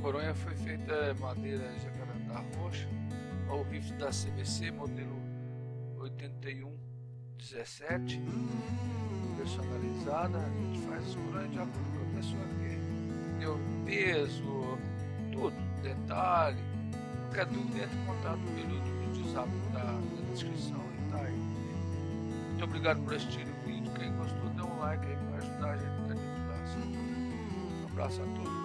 coronha foi feita madeira jacarandá roxa ao rifle da CBC modelo 8117, personalizada. A gente faz as coronhas de acordo com a pessoa que deu peso, tudo, detalhe. Qualquer dúvida, entre em contato pelo WhatsApp da descrição. E tá aí. Muito obrigado por assistir o vídeo. Quem gostou, dê um like aí para ajudar a gente na divulgação. Um abraço a todos.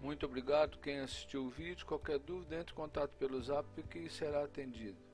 Muito obrigado quem assistiu o vídeo. Qualquer dúvida, entre em contato pelo Zap que será atendido.